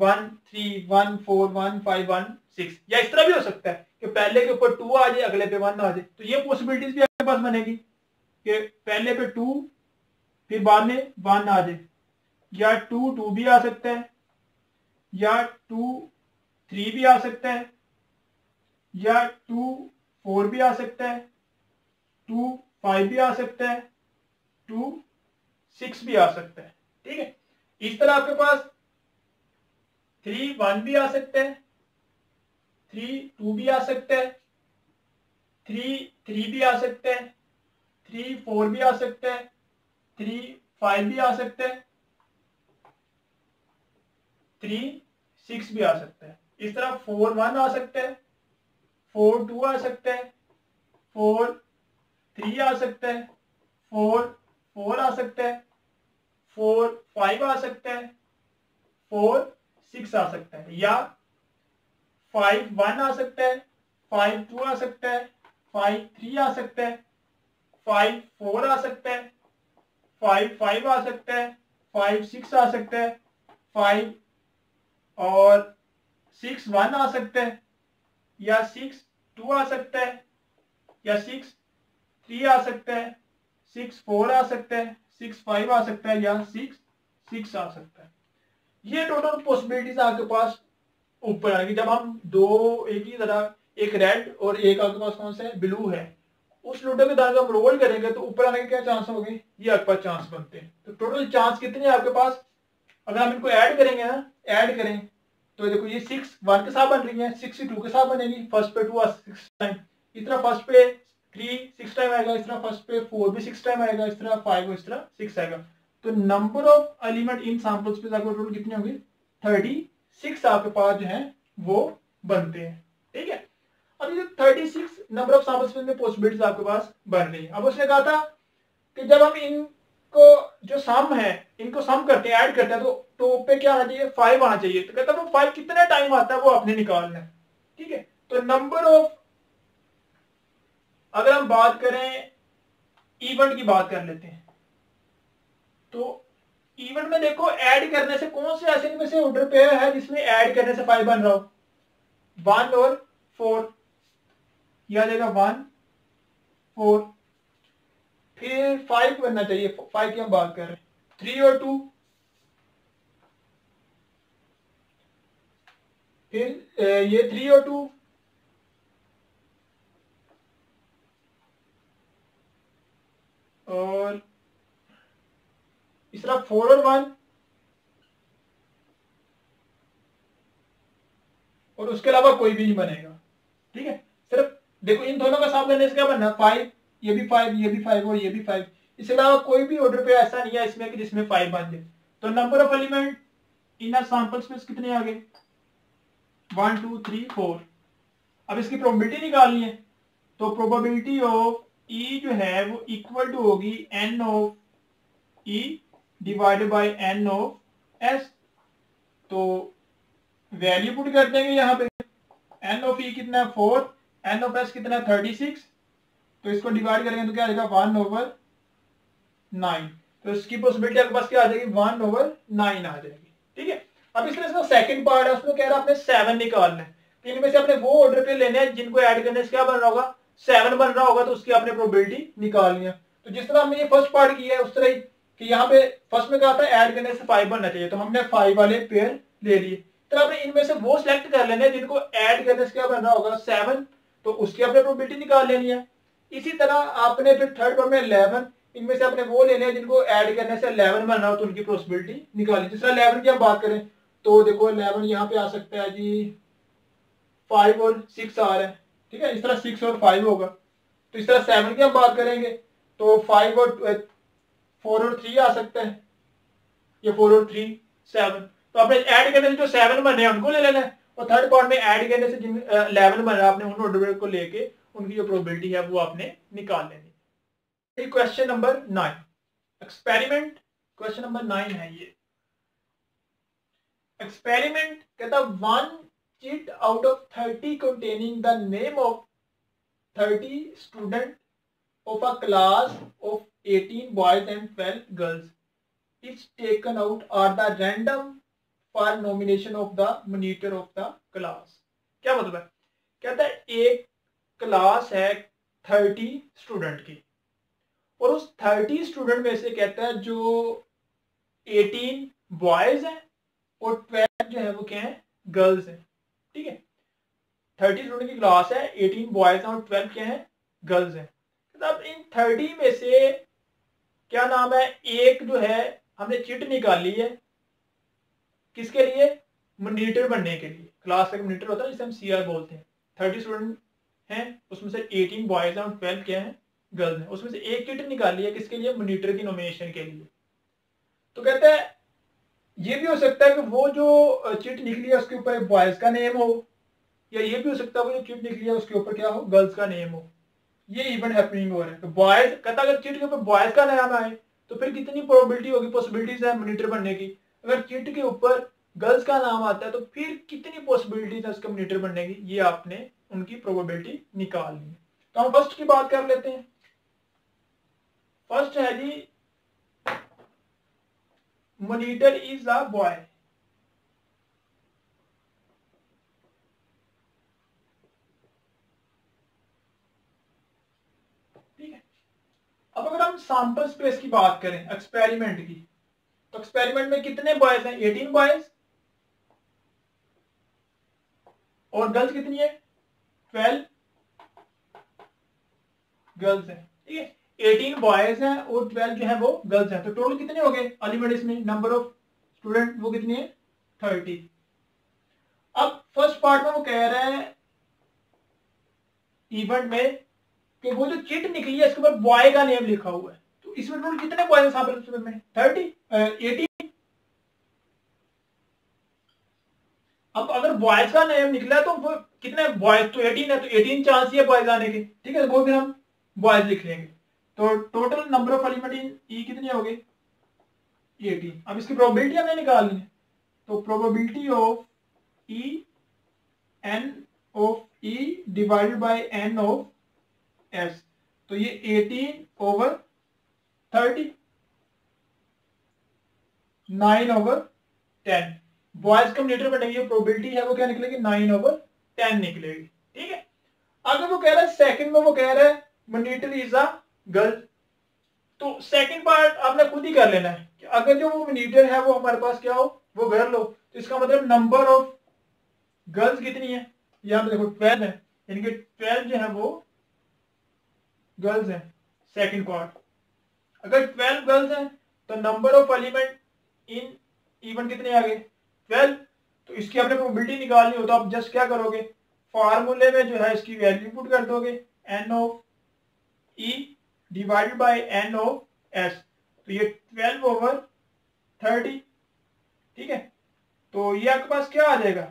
one three, one four, one five, one six, या इस तरह भी हो सकता है कि पहले के ऊपर टू आ जाए, अगले पे वन आ जाए। तो ये पॉसिबिलिटीज भी आपके पास बनेगी कि पहले पे टू फिर बाद में वन आ जाए, या टू टू भी आ सकता है, या टू थ्री भी आ सकता है, या टू फोर भी आ सकता है, टू फाइव भी आ सकता है, टू सिक्स भी आ सकता है। ठीक है, इस तरह आपके पास थ्री वन भी आ सकता है, थ्री टू भी आ सकता है, थ्री थ्री भी आ सकता है, थ्री फोर भी आ सकता है, थ्री फाइव भी आ सकता है, थ्री सिक्स भी आ सकता है। इस तरह फोर वन आ सकता है, फोर टू आ सकता है, फोर थ्री आ सकता है, फोर फोर आ सकता है, फोर फाइव आ सकता है, फोर सिक्स आ सकता है, या फाइव वन आ सकता है, फाइव टू आ सकता है, फाइव थ्री आ सकता है, फाइव फोर आ सकता है, फाइव फाइव आ सकता है, फाइव सिक्स आ सकता है, फाइव और सिक्स वन आ सकता है, या सिक्स टू आ सकता है, या सिक्स थ्री आ सकता है, सिक्स फोर आ सकता है, सिक्स फाइव आ सकता है, या सिक्स सिक्स आ सकता है। ये टोटल पॉसिबिलिटीज आपके पास ऊपर आएगी जब हम दो एक ही तरह, एक रेड और एक आपके पास कौन सा है, ब्लू है, उस लूडो के दाने को हम रोल करेंगे तो ऊपर आने के क्या चांस हो गए, ये आपके पास चांस बनते हैं। तो टोटल चांस कितने हैं आपके पास, अगर हम इनको ऐड करेंगे ना, ऐड करें तो देखो ये सिक्स वन के साथ बन रही है, सिक्स टू के साथ बनेगी, फर्स्ट पे टू सिक्स टाइम, इस तरह फर्स्ट पे थ्री सिक्स टाइम आएगा, इस तरह फर्स्ट पे फोर भी सिक्स टाइम आएगा, इस तरह फाइव और इस तरह सिक्स आएगा। तो number of element in samples पे जाकर टोटल कितने होंगे, थर्टी सिक्स आपके पास जो है वो बनते हैं। ठीक है, अब ये thirty six number of samples में पॉसिबिलिटीज आपके पास बन रही है। अब उसने कहा था कि जब हम इनको जो सम है इनको सम करते हैं, ऐड करते हैं तो टॉप पे क्या आना चाहिए, फाइव आना चाहिए। तो कहता है वो फाइव कितना टाइम आता है वो आपने निकालना है। ठीक है, तो नंबर ऑफ, अगर हम बात करें इवेंट की बात कर लेते हैं तो इवेंट में देखो ऐड करने से कौन से ऐसे इनमें से ऑर्डर पे है जिसमें ऐड करने से फाइव बन रहा हो, वन और फोर, यह आ जाएगा वन फोर, फिर फाइव बनना चाहिए, फाइव की हम बात कर रहे हैं, थ्री और टू, फिर ये थ्री और टू, और इस तरह फोर और वन, और उसके अलावा कोई भी नहीं बनेगा। ठीक है, सिर्फ देखो इन दोनों का सामने करने से क्या बनना, फाइव, ये भी फाइव, ये भी फाइव और ये भी फाइव, इसके अलावा कोई भी ऑर्डर पे ऐसा नहीं है इसमें कि जिसमें फाइव बन जाए। तो number of element in a sample space कितने आ गए, वन टू थ्री फोर। अब इसकी प्रोबेबिलिटी निकालनी है तो प्रोबेबिलिटी ऑफ ई जो है वो इक्वल टू होगी N of E divided by N of S. तो वैल्यू पुट कर देंगे यहाँ पे, एन ऑफ ई कितना है फोर, एन ऑफ एस कितना है थर्टी सिक्स, तो इसको डिवाइड करेंगे तो क्या आ जाएगा वन ओवर नाइन। तो इसकी पॉसिबिलिटी आपके पास क्या आ जाएगी, वन ओवर नाइन आ जाएगी। ठीक है, अब इसलिए इसका सेकंड पार्ट है उसमें कह रहा है आपने सेवन निकालना है, तो इनमें से आपने वो ऑर्डर पे लेने हैं जिनको ऐड करने से क्या बन रहा होगा, सेवन बन रहा होगा, तो उसकी आपने प्रोबेबिलिटी निकालनी है। तो जिस तरह हमने ये फर्स्ट पार्ट किया है उस तरह ही कि यहाँ पे फर्स्ट में कहा था ऐड करने से फाइव बनना चाहिए, तो हमने फाइव वाले पेयर ले लिए, तो आपने इनमें से वो सिलेक्ट कर लेने जिनको ऐड करने से क्या बन रहा होगा, सेवन, तो उसकी आपने प्रोबेबिलिटी निकाल लेनी है। इसी तरह आपने फिर थर्ड पार्ट में इलेवन, इनमें से आपने वो लेने हैं जिनको ऐड करने से इलेवन बन रहा हो, तो उनकी प्रोबेबिलिटी निकाली। जिस तरह इलेवन की हम बात करें तो देखो इलेवन यहाँ पे आ सकता है जी, फाइव और सिक्स आ रहा है, ठीक है, इस तरह सिक्स और फाइव होगा। तो इस तरह सेवन की हम बात करेंगे तो फाइव और फोर और थ्री आ सकता है, ये फोर और थ्री सेवन। तो आपने ऐड करने से जो सेवन बने हैं उनको ले लेना है, और थर्ड पार्ट में ऐड करने से जिन इलेवन बने आपने उन ऑर्डर को लेके उनकी जो प्रोबेबिलिटी है वो आपने निकाल लेनी। Question number nine, experiment question number nine है ये। एक्सपेरिमेंट कहता one chit out of thirty containing the name of thirty student of a class of eighteen boys and twelve girls is taken out are the random for nomination of the monitor of the class. क्या मतलब है, कहता है एक class है thirty student की, और उस थर्टी स्टूडेंट में से कहता है जो एटीन बॉयज हैं और ट्वेल्व जो है वो क्या है गर्ल्स हैं, ठीक है। थर्टी स्टूडेंट की क्लास है, एटीन बॉयज हैं और ट्वेल्व क्या है गर्ल्स हैं। अब इन थर्टी में से क्या नाम है, एक जो है हमने चिट निकाली है किसके लिए, मॉनिटर बनने के लिए। क्लास का मॉनिटर होता है जिसे हम सीआर बोलते हैं। थर्टी स्टूडेंट हैं, उसमें से एटीन बॉयज हैं और ट्वेल्व क्या है गर्ल्स हैं, उसमें से एक चिट निकाली है किसके लिए, मॉनिटर की नॉमिनेशन के लिए। तो कहते हैं ये भी हो सकता है कि वो जो चिट निकली है उसके ऊपर बॉयज का नेम हो, या ये भी हो सकता है वो जो चिट निकली है उसके ऊपर क्या हो, गर्ल्स का नेम हो। ये इवेंट हैपनिंग हो रहा है। तो बॉयज कहता अगर चिट के ऊपर बॉयज का नाम आए तो फिर कितनी प्रोबेबिलिटी होगी, पॉसिबिलिटीज है मॉनिटर बनने की। अगर चिट के ऊपर गर्ल्स का नाम आता है तो फिर कितनी पॉसिबिलिटीज है उसके मॉनिटर बनने की, ये आपने उनकी प्रोबेबिलिटी निकाल ली। तो हम फर्स्ट की बात कर लेते हैं। फर्स्ट है जी मॉनिटर इज अ बॉय, ठीक है। अब अगर हम सैंपल स्पेस की बात करें एक्सपेरिमेंट की, तो एक्सपेरिमेंट में कितने बॉयज हैं, एटीन बॉयज, और गर्ल्स कितनी है, ट्वेल्व गर्ल्स हैं, ठीक है। एटीन बॉयज हैं और ट्वेल्व जो है वो गर्ल्स हैं। तो टोटल कितने हो गए एलिमेंट इसमें, नंबर ऑफ स्टूडेंट वो कितने हैं, थर्टी। अब फर्स्ट पार्ट में वो कह रहा है इवेंट में कि वो जो चिट निकली है इसके ऊपर बॉय का नेम लिखा हुआ है। तो इसमें टोटल कितने बॉयज हैं, थर्टी एटीन। अब अगर बॉयज का नेम निकला तो कितने बॉयज, तो एटीन है, तो एटीन चांस ही है बॉयज आने के, ठीक है, वो फिर हम बॉयज लिख लेंगे। तो total number of element in E कितने हो गए, एटीन। अब इसकी प्रोबेबिलिटी हमने निकालनी है, तो probability of E N of E divided by N of S, तो ये eighteen over thirty, nine over ten. Boys का मॉनिटर बनेगी, प्रोबेबिलिटी है वो क्या निकलेगी, नाइन ओवर टेन निकलेगी, ठीक है। अगर वो कह रहा है सेकंड में, वो कह रहा है मॉनिटर इज अ गर्ल, तो सेकंड पार्ट आपने खुद ही कर लेना है कि अगर जो वो मॉनिटर है वो हमारे पास क्या हो, वो गर्ल हो, तो इसका मतलब नंबर ऑफ गर्ल्स कितनी है, यहाँ पे देखो ट्वेल्व है, इनके ट्वेल्व जो है वो गर्ल्स हैं सेकंड पार्ट। अगर ट्वेल्व गर्ल्स हैं तो number of element in even कितने आ गए, ट्वेल्व। तो इसकी आपने प्रोबेबिलिटी निकालनी हो तो आप जस्ट क्या करोगे, फार्मूले में जो है इसकी वैल्यू पुट कर दोगे, N of E divide by N of S, तो ये ट्वेल्व ओवर थर्टी, ठीक है। तो ये आपके पास क्या आ जाएगा,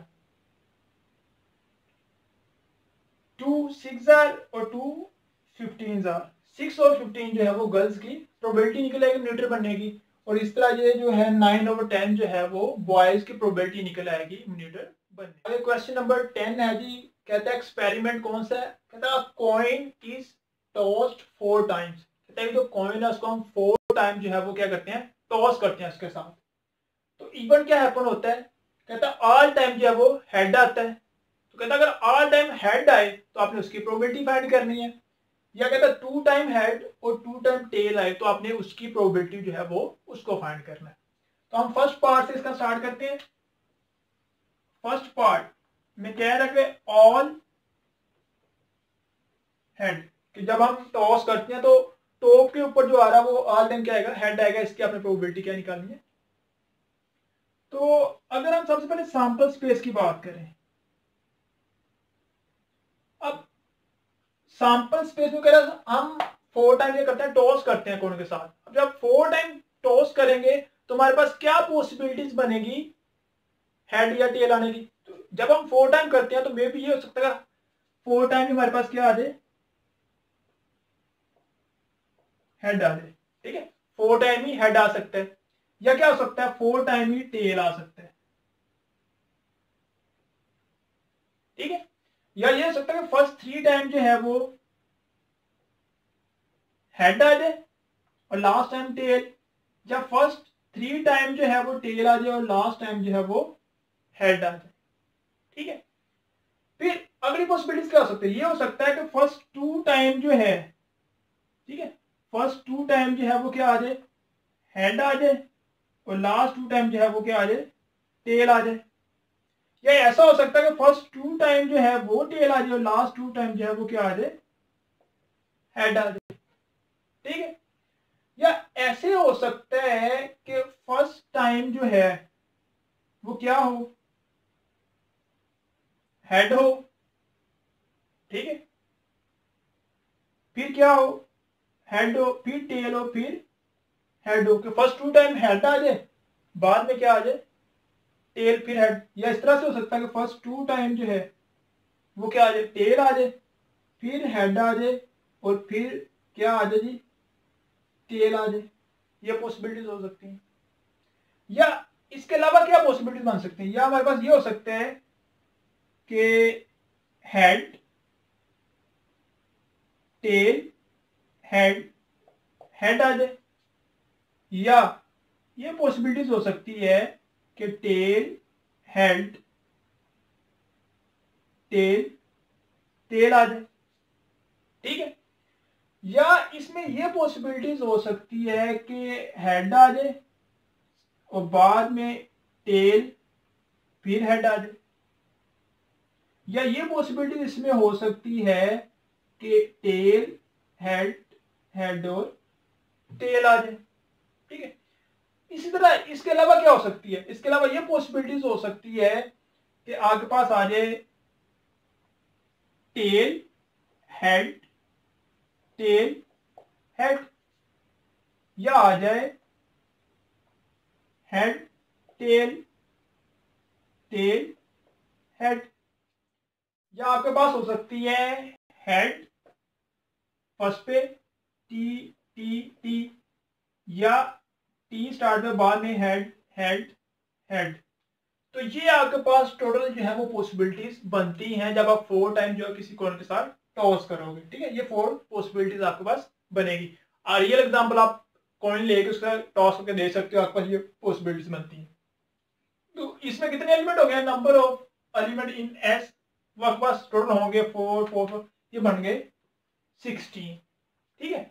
टू सिक्स आर और टू फिफ्टीन आर, सिक्स और फिफ्टीन जो है वो गर्ल्स की प्रोबेबिलिटी निकलेगी मॉनिटर बनने की, और इस तरह ये जो है नाइन ओवर टेन जो है वो बॉयज की प्रोबेबिलिटी निकल आएगी मॉनिटर बनने। अगर क्वेश्चन नंबर टेन है जी, कहता है एक्सपेरिमेंट कौन सा है, कहता है coin is tossed four times. कहता है जो कॉइन है उसको हम फोर टाइम जो है वो क्या करते हैं, टॉस करते हैं उसके साथ। तो इवन क्या हैपन होता है, कहता है ऑल टाइम जो है वो हेड आता है। तो कहता है अगर ऑल टाइम हेड आए तो आपने उसकी प्रोबेबिलिटी फाइंड करनी है, या कहता है टू टाइम हेड और टू टाइम टेल आए तो आपने उसकी प्रोबेबिलिटी जो है वो उसको फाइंड करना है। तो हम फर्स्ट पार्ट से इसका स्टार्ट करते हैं। फर्स्ट पार्ट में क्या रखे, ऑल हेड, कि जब हम टॉस करते हैं तो टॉप के ऊपर जो आ रहा है वो ऑल टाइम क्या आएगा, हेड आएगा, इसकी आपने प्रोबेबिलिटी क्या निकालनी है। तो अगर हम सबसे पहले सैंपल स्पेस की बात करें अब सैंपल स्पेस में कह रहा है हम फोर टाइम ये करते हैं, टॉस करते हैं कोण के साथ। अब जब फोर टाइम टॉस करेंगे तो हमारे पास क्या पॉसिबिलिटीज बनेगी हेड या टेल आने की। तो जब हम फोर टाइम करते हैं तो मे बी ये हो सकता है फोर टाइम हमारे पास क्या आ जाए हेड आ जाए, ठीक है। फोर टाइम ही हेड आ सकता है या क्या हो सकता है फोर टाइम ही टेल आ सकता है, ठीक है। या ये हो सकता है कि फर्स्ट थ्री टाइम जो है वो हेड आ जाए और लास्ट टाइम टेल, या फर्स्ट थ्री टाइम जो है वो टेल आ जाए और लास्ट टाइम जो है वो हेड आ जाए, ठीक है। फिर अगली पॉसिबिलिटीज क्या हो सकती है, ये हो सकता है कि फर्स्ट टू टाइम जो है, ठीक है, फर्स्ट टू टाइम जो है वो क्या आ जाए हेड आ जाए और लास्ट टू टाइम जो है वो क्या आ जाए टेल आ जाए। या ऐसा हो सकता है कि फर्स्ट टू टाइम जो है वो टेल आ जाए और लास्ट टू टाइम जो है वो क्या आ जाए हेड आ जाए, ठीक है। या ऐसे हो सकता है कि फर्स्ट टाइम जो है वो क्या हो हेड हो, ठीक है, फिर क्या हो हेड हो, फिर टेल हो, फिर हेड हो। फर्स्ट टू टाइम हेड आ जाए बाद में क्या आ जाए टेल फिर हेड। या इस तरह से हो सकता है कि फर्स्ट टू टाइम जो है वो क्या आ जाए टेल आ जाए फिर हेड आ जाए और फिर क्या आ जाए जी टेल आ जाए। ये पॉसिबिलिटीज हो सकती हैं। या इसके अलावा क्या पॉसिबिलिटीज बन सकती हैं, या हमारे पास ये हो सकता है कि हेड टेल हेड हेड आ जाए, या ये पॉसिबिलिटीज हो सकती है कि टेल हेड टेल टेल आ जाए, ठीक है। या इसमें यह पॉसिबिलिटीज हो सकती है कि हेड आ जाए और बाद में टेल फिर हेड आ जाए। या ये पॉसिबिलिटी इसमें हो सकती है कि टेल हेड हेड और टेल आ जाए, ठीक है। इसी तरह इसके अलावा क्या हो सकती है, इसके अलावा ये पॉसिबिलिटीज हो सकती है कि आपके पास आ जाए टेल हेड टेल हेड, या आ जाए हेड टेल टेल हेड, या आपके पास हो सकती है हेड फर्स्ट पे टी टी टी, या टी स्टार्ट में बाद में हेड हेड हेड। तो ये आपके पास टोटल जो है वो पॉसिबिलिटीज बनती हैं जब आप फोर टाइम जो है किसी कोण के साथ टॉस करोगे, ठीक है। ये फोर पॉसिबिलिटीज आपके पास बनेगी। और रियल एग्जांपल आप कॉइन लेके उसका टॉस करके दे सकते हो, आपके पास ये पॉसिबिलिटीज बनती हैं। तो इसमें कितने एलिमेंट हो गए, number of element in S वो आपके पास टोटल होंगे फोर फोर फोर ये बन गए सिक्सटीन, ठीक है।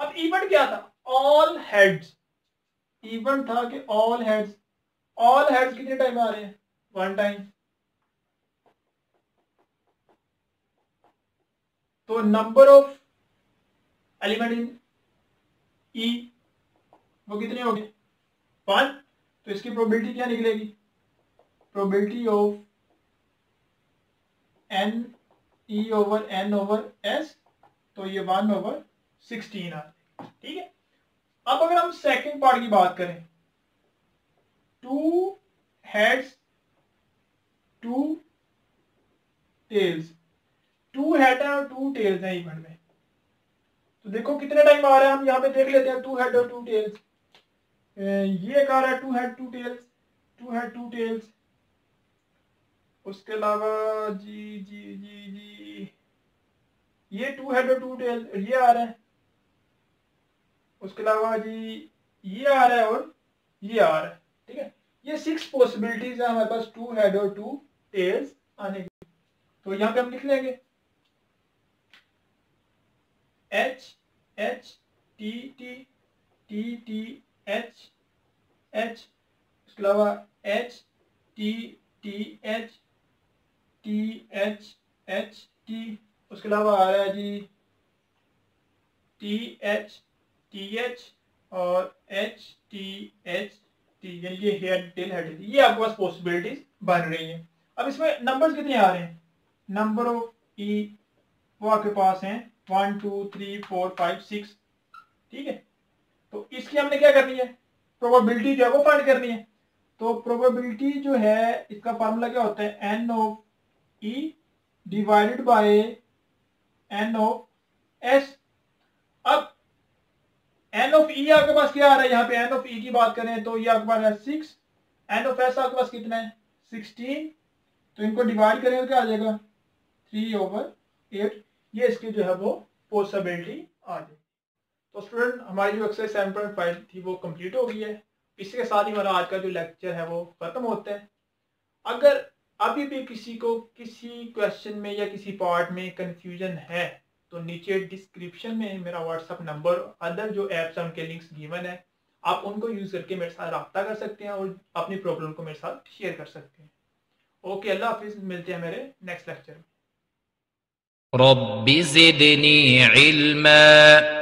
अब इवेंट क्या था, ऑल हेड्स। इवेंट था कि ऑल हेड्स, ऑल हेड्स कितने टाइम आ रहे हैं वन टाइम, तो number of element in E वो कितने हो गए वन। तो इसकी प्रोबेबिलिटी क्या निकलेगी, probability of N E over N over S, तो ये वन ओवर सिक्सटीन आ जाएगी, ठीक है। अब अगर हम सेकंड पार्ट की बात करें, two heads two tails, two head है और टू टेल्स है इवेंट में, तो देखो कितने टाइम आ रहा है, हम यहाँ पे देख लेते हैं टू हेड और टू टेल्स। ये कह रहा है two head two tails two head two tails, उसके अलावा जी जी जी जी ये टू हेड और टू टेल्स ये आ रहा है, उसके अलावा जी ये आ रहा है और ये आ रहा है, ठीक है। ये सिक्स पॉसिबिलिटीज है हमारे पास टू हेड और टू टेल्स आने की। तो यहाँ पे हम लिख लेंगे H H T T T T H H, उसके अलावा H T T H T H H T, उसके अलावा आ रहा है जी टी एच टी एच और एच टी एच टी, ये हेड टेल हेड, ये आपके पास पॉसिबिलिटीज बन रही हैं। अब इसमें नंबर्स कितने आ रहे हैं, नंबर ऑफ ई वो आपके पास हैं one two three four five six, ठीक है। तो इसकी हमने क्या करनी है, प्रोबेबिलिटी जो है वो फाइंड करनी है। तो प्रोबेबिलिटी जो है इसका फार्मूला क्या होता है, N of E divided by N of S. अब एन ऑफ ई आपके पास क्या आ रहा है, यहाँ पे एन ऑफ ई की बात करें तो ये आपके पास है सिक्स, एन ऑफ एस आपके पास कितना है सिक्सटीन। तो इनको डिवाइड करेंगे क्या आ जाएगा थ्री ओवर एट। ये इसकी जो है वो पॉसिबिलिटी आ जाएगी। तो स्टूडेंट हमारी जो एक्सरसाइज सेवन पॉइंट फाइव थी वो कंप्लीट हो गई है। इसके साथ ही हमारा आज का जो लेक्चर है वो खत्म होता है। अगर अभी भी किसी को किसी क्वेश्चन में या किसी पार्ट में कन्फ्यूजन है तो नीचे डिस्क्रिप्शन में मेरा व्हाट्सअप नंबर, अदर जो ऐप्स हैं उनके लिंक्स गिवन है, आप उनको यूज़ करके मेरे साथ रब्ता कर सकते हैं और अपनी प्रॉब्लम को मेरे साथ शेयर कर सकते हैं। ओके, अल्लाह हाफिज़, मिलते हैं मेरे नेक्स्ट लेक्चर में।